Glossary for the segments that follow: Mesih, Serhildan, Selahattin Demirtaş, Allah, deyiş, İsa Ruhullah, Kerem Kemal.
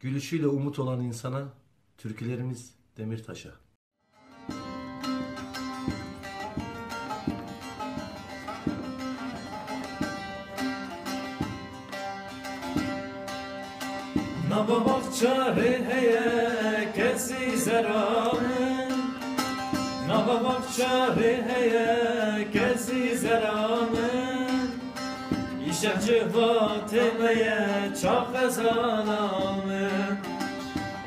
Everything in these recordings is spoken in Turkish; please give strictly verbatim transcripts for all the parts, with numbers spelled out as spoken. Gülüşüyle umut olan insana, türkülerimiz Demirtaş'a. Nababak çare heye kesi zeramın, nababak çare heye kesi zeramın, işekçi vatemeye çak ezalamın,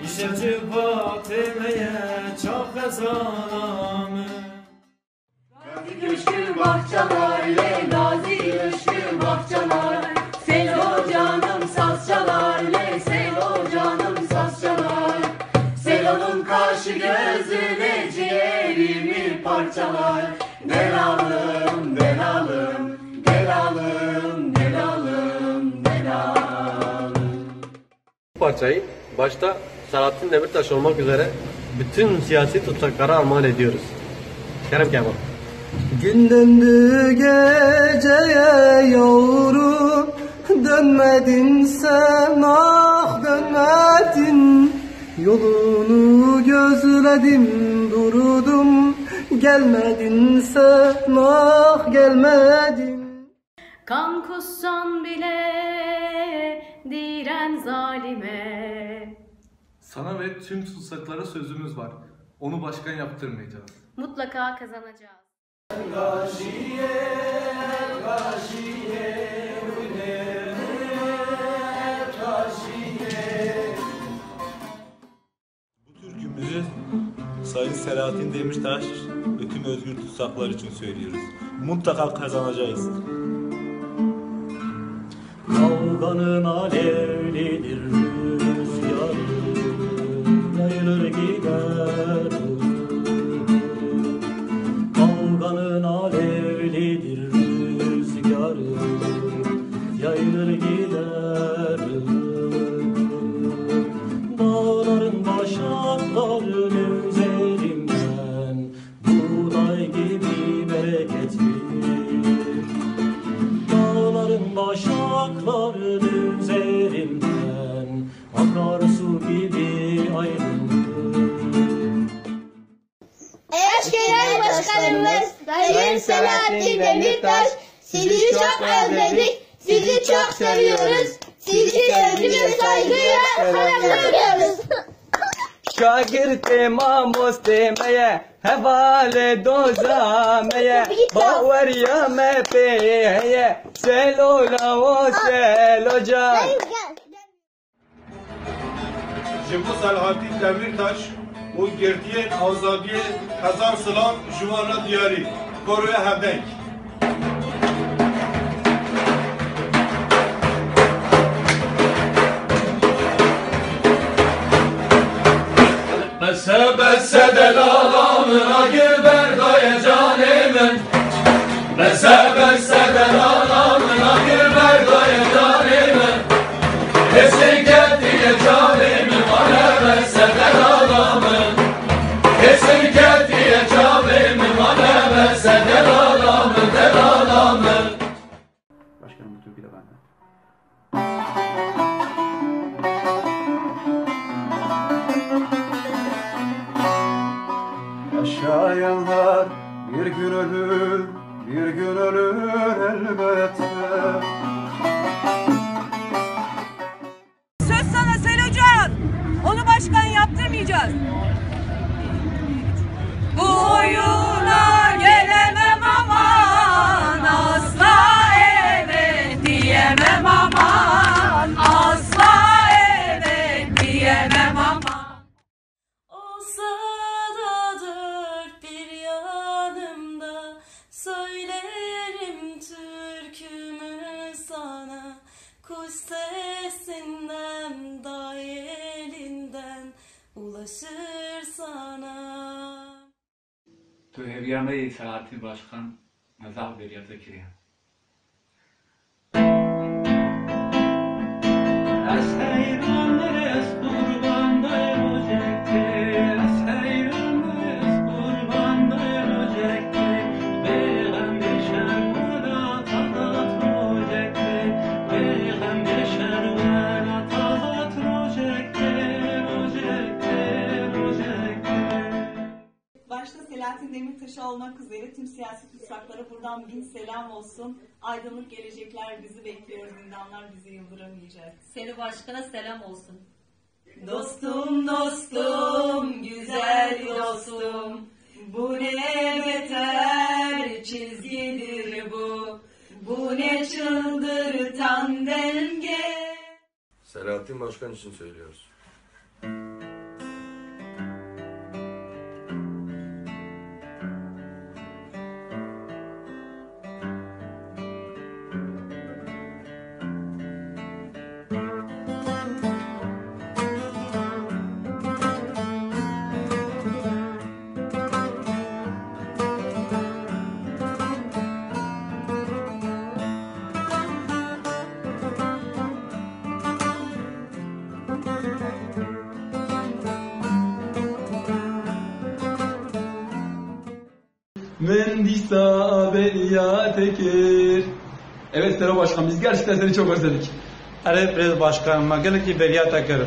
işekçi vatemeye çak ezalamın. Gazi köşkü bahçalar, le gazi köşkü bahçalar, sel o canım saz çalar, le sel o canım saz çalar, sel onun kaşı gözüne ciğerimi parçalar. Delalım, delalım, delalım, delalım, delalım. Bu parçayı başta Selahattin Demirtaş olmak üzere bütün siyasi tutsaklara armağan ediyoruz. Kerem Kemal. Gündemdü geceye yavrum, dönmedin sen ah dönmedin. Yolunu gözledim durudum, gelmedin sen ah gelmedin. Kan kussan bile diren zalime, sana ve tüm tutsaklara sözümüz var, onu başkan yaptırmayacağız. Mutlaka kazanacağız. Gaziye, gaziye, gaziye. Bu türkümüzü Sayın Selahattin Demirtaş ve tüm özgür tutsaklar için söylüyoruz. Mutlaka kazanacağız. Kavganın alevlidir rüzgarı, yayılır gider. Kavganın alevlidir rüzgarı, yayılır gider. Dağların başakları üzerimden, buğday gibi bereketli. Dağların başakları üzerimden, akarsu gibi aydınlık. Eşkıya başkanımız Sayın Selahattin Demirtaş, sizi çok özledik, sizi çok seviyoruz, sizi sevgi ve saygıyla selamlıyoruz. Şagirtim amos demeye, hevale dozameye, bavariyame peyeye, selola o seloca. Jebo Selahattin Demirtaş, o gerdiye azabiye kazan sılan juvana diyari, koruya hevdek. Besse besse delalamına güber daya canemin, besse besse delalamına güber daya canemin, hepsi geldiye canemin, bana besse delalami, hepsi geldiye canemin, bana besse delalami, delalami. Başkanım, bu türkü de benden. Yaşayanlar bir gün ölür, bir gün ölür elbette. Söz sana Selocan, onu başkan yaptırmayacağız. Bu oyuna gelemem aman, asla evet diyemem aman, asla evet diyemem aman. Kuş sesinden, day elinden ulaşır sana. Tu hevyame-i Selahattin Başkan, mazah bir yazı kiriyen. Demirtaş olmak üzere tüm siyasi tutsaklara buradan bin selam olsun. Aydınlık gelecekler bizi bekliyor, zindanlar bizi yıldıramayacak. Seni başkana selam olsun. Dostum dostum, güzel dostum, bu ne beter çizgidir bu, bu ne çıldırtan denge. Selahattin Başkan için söylüyoruz. Mendisa Beliya Tekir. Evet Selo Başkan, biz gerçekten seni çok özledik. Evet Selo Başkan, gelin ki Beliya Tekir.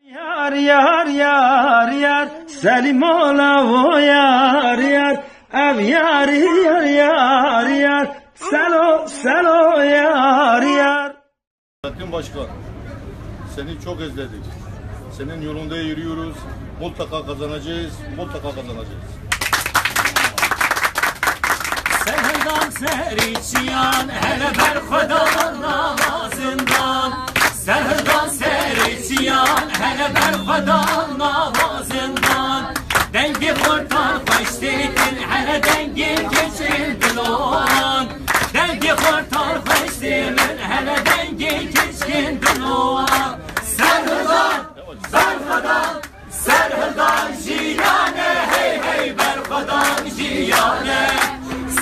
Yar yar yar yar, Selim ola o yar yar, ev yar yar yar yar, Selo Selo yar yar. Selahattin Başkan, seni çok özledik. Senin yolunda yürüyoruz. Mutlaka kazanacağız, mutlaka kazanacağız. Seherdan sericiyan, hele berfedan namazından. Seherdan sericiyan, hele berfedan namazından. Dengi kurtar faştiritin, hele dengi geçildin oğlan. Dengi kurtar faştiritin, hele dengi geçildin oğlan. Seherdan, berfedan. Serhildan jiyane, hey hey berfadan jiyane.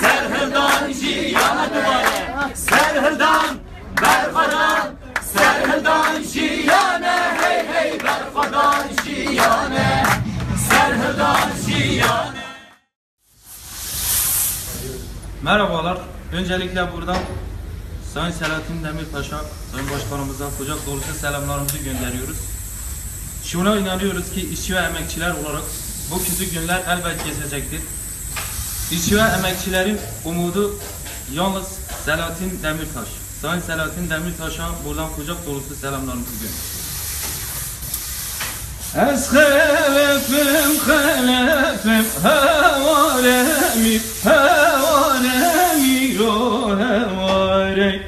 Serhildan jiyane duvare. Serhildan berfadan. Serhildan jiyane, hey hey berfadan jiyane. Serhildan jiyane. Merhabalar. Öncelikle buradan Sayın Selahattin Demirtaş'a, Sayın Başkanımıza kucak dolusu selamlarımızı gönderiyoruz. Şuna inanıyoruz ki işçi ve emekçiler olarak bu kötü günler elbet geçecektir. İşçi ve emekçilerin umudu yalnız Selahattin Demirtaş. Sayın Selahattin Demirtaş'a buradan kucak dolusu selamlarımızı gönderiyoruz. Ez halefim halefim hevaremi hevaremi o hevarey.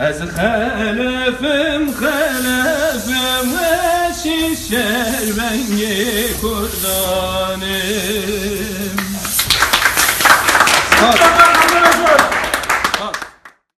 Ez halefim halefim şişer bengi kurdanım.